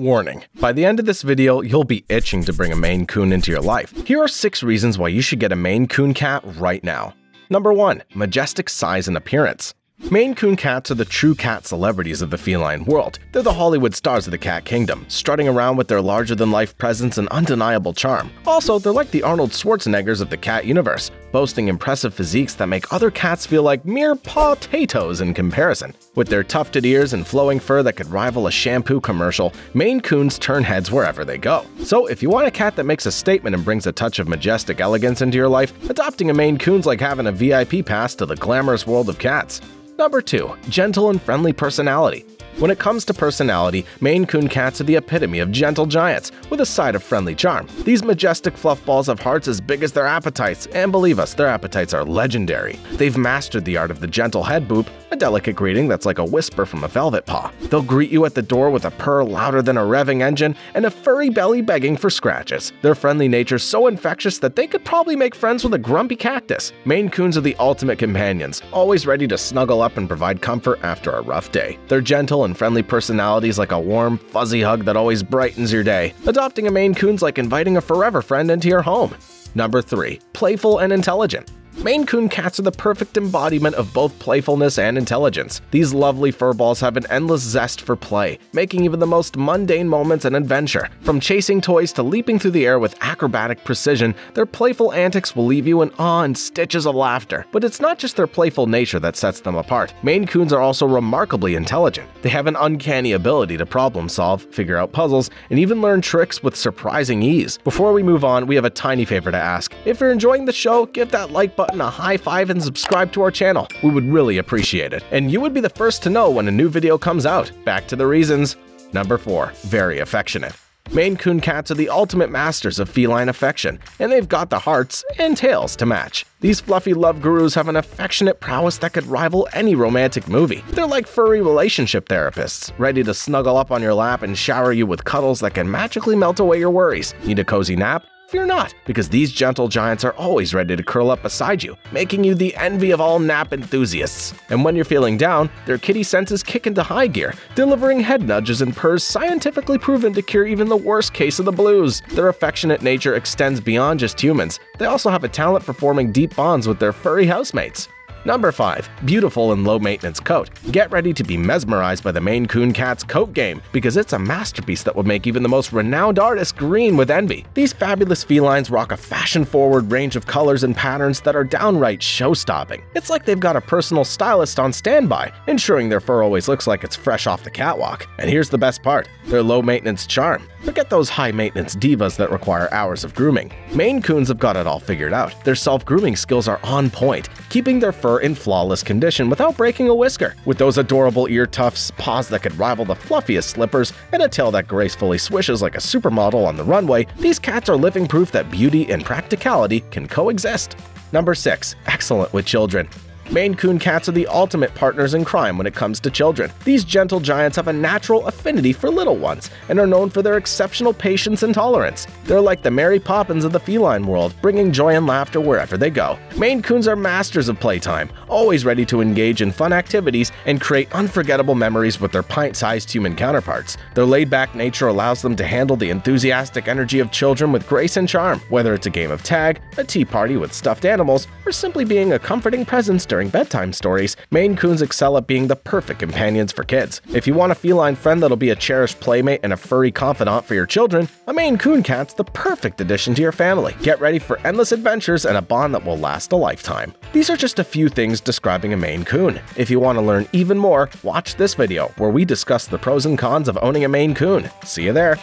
Warning, by the end of this video, you'll be itching to bring a Maine Coon into your life. Here are 6 reasons why you should get a Maine Coon cat right now. Number 1. Majestic size and appearance. Maine Coon cats are the true cat celebrities of the feline world. They're the Hollywood stars of the cat kingdom, strutting around with their larger-than-life presence and undeniable charm. Also, they're like the Arnold Schwarzeneggers of the cat universe, boasting impressive physiques that make other cats feel like mere potatoes in comparison. With their tufted ears and flowing fur that could rival a shampoo commercial, Maine Coons turn heads wherever they go. So if you want a cat that makes a statement and brings a touch of majestic elegance into your life, adopting a Maine Coon's like having a VIP pass to the glamorous world of cats. Number 2. Gentle and friendly personality. When it comes to personality, Maine Coon cats are the epitome of gentle giants, with a side of friendly charm. These majestic fluffballs have hearts as big as their appetites, and believe us, their appetites are legendary. They've mastered the art of the gentle head boop, a delicate greeting that's like a whisper from a velvet paw. They'll greet you at the door with a purr louder than a revving engine and a furry belly begging for scratches. Their friendly nature's so infectious that they could probably make friends with a grumpy cactus. Maine Coons are the ultimate companions, always ready to snuggle up and provide comfort after a rough day. Their gentle and friendly personalities like a warm, fuzzy hug that always brightens your day. Adopting a Maine Coon's like inviting a forever friend into your home. Number 3. Playful and intelligent. Maine Coon cats are the perfect embodiment of both playfulness and intelligence. These lovely furballs have an endless zest for play, making even the most mundane moments an adventure. From chasing toys to leaping through the air with acrobatic precision, their playful antics will leave you in awe and stitches of laughter. But it's not just their playful nature that sets them apart. Maine Coons are also remarkably intelligent. They have an uncanny ability to problem solve, figure out puzzles, and even learn tricks with surprising ease. Before we move on, we have a tiny favor to ask. If you're enjoying the show, give that like button a high five and subscribe to our channel. We would really appreciate it, and you would be the first to know when a new video comes out. Back to the reasons. Number 4. Very affectionate. Maine Coon cats are the ultimate masters of feline affection, and they've got the hearts and tails to match. These fluffy love gurus have an affectionate prowess that could rival any romantic movie. They're like furry relationship therapists, ready to snuggle up on your lap and shower you with cuddles that can magically melt away your worries. Need a cozy nap? Fear not, because these gentle giants are always ready to curl up beside you, making you the envy of all nap enthusiasts. And when you're feeling down, their kitty senses kick into high gear, delivering head nudges and purrs scientifically proven to cure even the worst case of the blues. Their affectionate nature extends beyond just humans. They also have a talent for forming deep bonds with their furry housemates. Number 5. Beautiful and low-maintenance coat. Get ready to be mesmerized by the Maine Coon cat's coat game, because it's a masterpiece that would make even the most renowned artist green with envy. These fabulous felines rock a fashion-forward range of colors and patterns that are downright show-stopping. It's like they've got a personal stylist on standby, ensuring their fur always looks like it's fresh off the catwalk. And here's the best part, their low-maintenance charm. Forget those high-maintenance divas that require hours of grooming. Maine Coons have got it all figured out. Their self-grooming skills are on point, keeping their fur in flawless condition without breaking a whisker. With those adorable ear tufts, paws that could rival the fluffiest slippers, and a tail that gracefully swishes like a supermodel on the runway, these cats are living proof that beauty and practicality can coexist. Number 6. Excellent with children. Maine Coon cats are the ultimate partners in crime when it comes to children. These gentle giants have a natural affinity for little ones and are known for their exceptional patience and tolerance. They're like the Mary Poppins of the feline world, bringing joy and laughter wherever they go. Maine Coons are masters of playtime, always ready to engage in fun activities and create unforgettable memories with their pint-sized human counterparts. Their laid-back nature allows them to handle the enthusiastic energy of children with grace and charm, whether it's a game of tag, a tea party with stuffed animals, or simply being a comforting presence during bedtime stories. Maine Coons excel at being the perfect companions for kids. If you want a feline friend that'll be a cherished playmate and a furry confidant for your children, a Maine Coon cat's the perfect addition to your family. Get ready for endless adventures and a bond that will last a lifetime. These are just a few things describing a Maine Coon. If you want to learn even more, watch this video where we discuss the pros and cons of owning a Maine Coon. See you there!